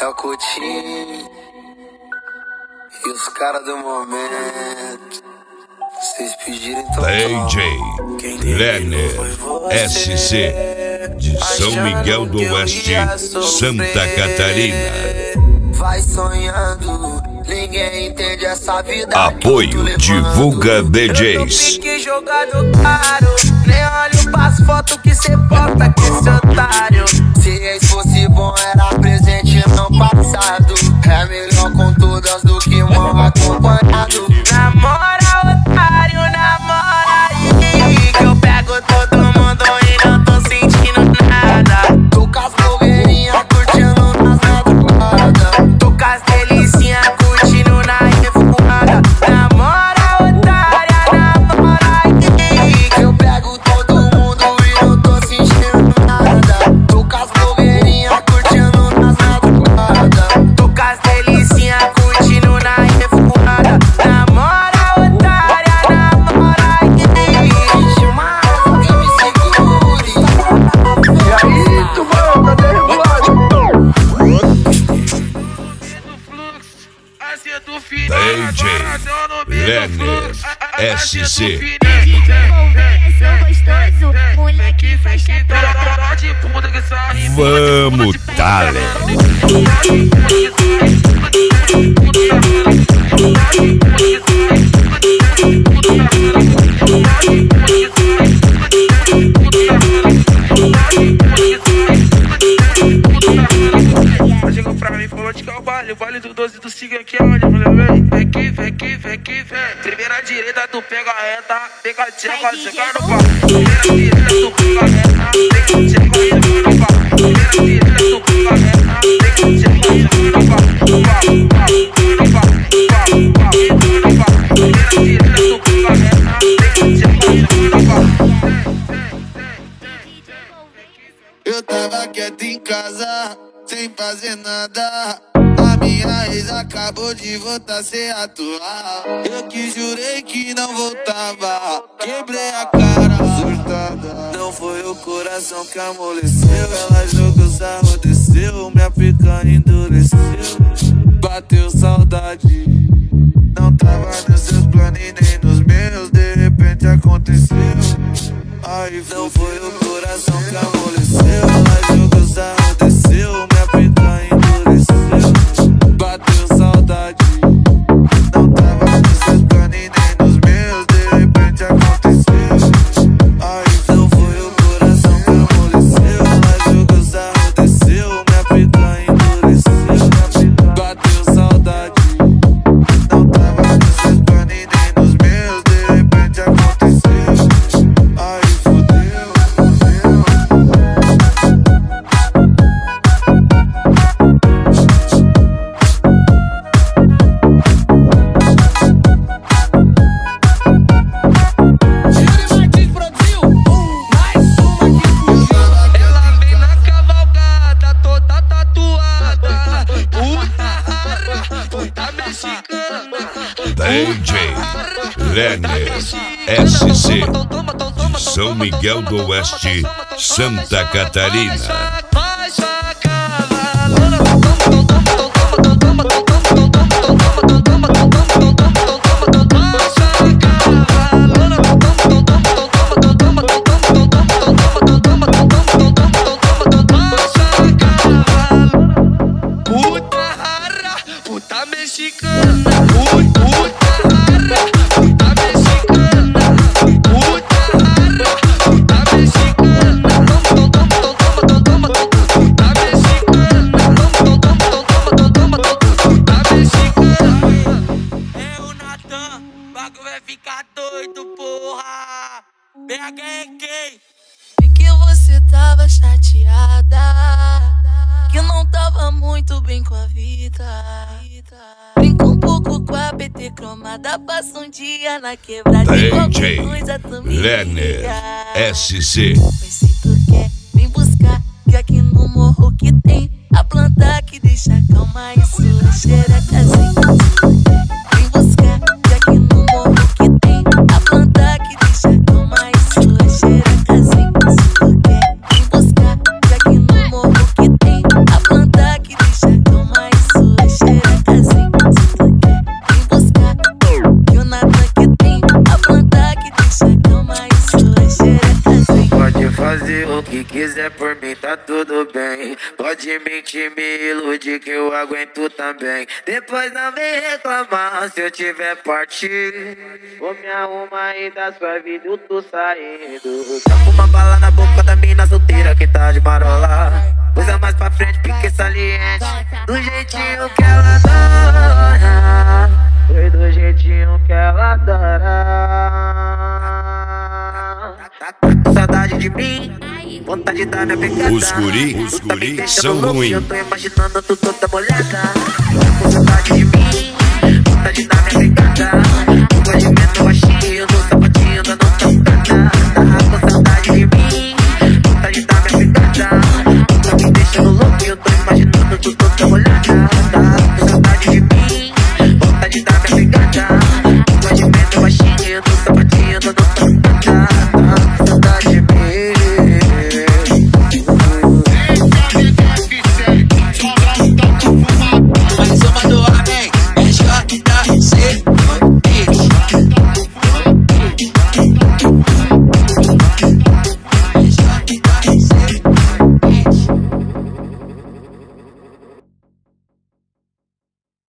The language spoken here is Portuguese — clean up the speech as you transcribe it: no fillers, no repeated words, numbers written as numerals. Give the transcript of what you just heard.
É o Coutinho e os caras do momento. Vocês pediram então. DJ Lerner SC de São Miguel do Oeste, Santa Catarina. Vai sonhando, ninguém entende essa vida. Apoio Divulga DJs. Pique jogado caro, nem olho pras fotos que cê bota que esse otário. Se ex fosse bom era presente não passado. É melhor com todas do que mal acompanhado. Namora otário, namora aí que eu pego todo mundo e não tô sentindo nada. Tô com as blogueirinhas curtindo nas nada. Tô com as delicinhas curtindo na revoada. Namora otária, namora aí que eu pego todo mundo e não tô sentindo nada. Tô com as blogueirinhas curtindo nas nada. Tô com as delicinhas curtindo na revoada. DJ Lerner SC. Vamos, Tale. Chegou pra mim e falou de que é o baile. O baile do 12 do Siga aqui é onde eu falei, vem. Vem aqui, vem aqui, vem aqui, vem. Primeira direita tu pega a reta, pega a tchega, chega no pau. Primeira direita tu pega a reta, pega a tchega, chega no pau. Primeira direita tu pega a reta, pega a tchega, chega no pau. Primeira direita tu pega a reta, pega a tchega, chega no pau. Eu tava quieto em casa, sem fazer nada. A minha ex acabou de voltar a ser atual. Eu que jurei que não voltava, quebrei a cara surtada. Não foi o coração que amoleceu, ela jogou, sarro, desceu, minha pica endureceu. Bateu saudade, não tava nos seus planos e nem nos meus, de repente aconteceu. Aí não foi o coração que amoleceu, ela jogou, sarro, desceu, minha pica endureceu. Bateu saudade, não tava nos seus planos e nem nos meus, de repente aconteceu. Aí não foi o coração que amoleceu, mas o gozar aconteceu, minha vida endureceu. Bateu saudade, não tava nos seus planos e nem nos meus, de repente aconteceu. Aí fudeu, SC, São Miguel do Oeste, Santa Catarina. DJ Lerner SC. Pois se tu quer, vem buscar, que aqui no morro que tem a planta que deixa calma e sujeira casinha. Vem buscar, que aqui no morro que tem a planta que deixa calma e sujeira casinha. Se tu quer, vem buscar, que aqui no fazer o que quiser por mim, tá tudo bem. Pode mentir, me iludir que eu aguento também. Depois não vem reclamar se eu tiver partir. Vou me arrumar e da sua vida eu tô saindo. Tá com uma bala na boca da mina solteira que tá de marola. Usa mais pra frente, pique saliente. Do jeitinho que ela adora. Foi do jeitinho que ela adora. Tá saudade de mim, vontade de dar minha pegada. Os guri são ruins. Eu tô imaginando tu toda molhada. Tá com saudade de mim, vontade de dar minha pegada.